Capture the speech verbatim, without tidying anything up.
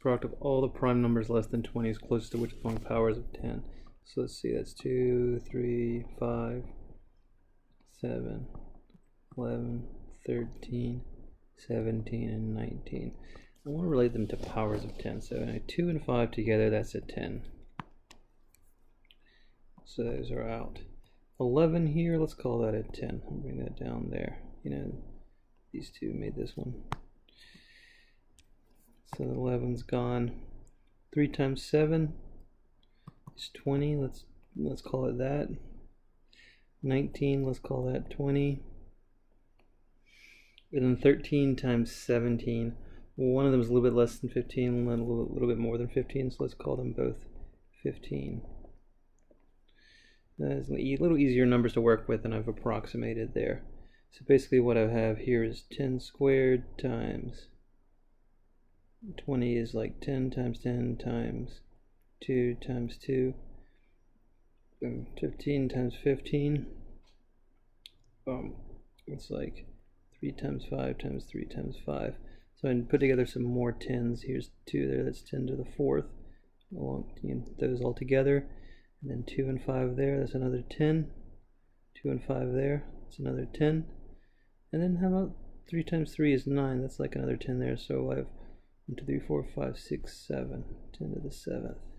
Product of all the prime numbers less than twenty is closest to which the following powers of ten. So let's see, that's two, three, five, seven, eleven, thirteen, seventeen, and nineteen. I want to relate them to powers of ten. So anyway, two and five together, that's a ten. So those are out. eleven here, let's call that a ten. I'll bring that down there. You know, these two made this one. So eleven's gone. three times seven is twenty. Let's let's call it that. nineteen, let's call that twenty. And then thirteen times seventeen. One of them is a little bit less than fifteen, one a little, little bit more than fifteen, so let's call them both fifteen. That's a little easier numbers to work with than I've approximated there. So basically what I have here is ten squared times twenty is like ten times ten times two times two, and fifteen times fifteen, um, it's like three times five times three times five. So I can put together some more tens. Here's two there, that's ten to the fourth, along, you know, those all together, and then two and five there, that's another ten, two and five there, that's another ten, and then how about three times three is nine, that's like another ten there, so I have one, two, three, four, five, six, seven, ten to the seventh.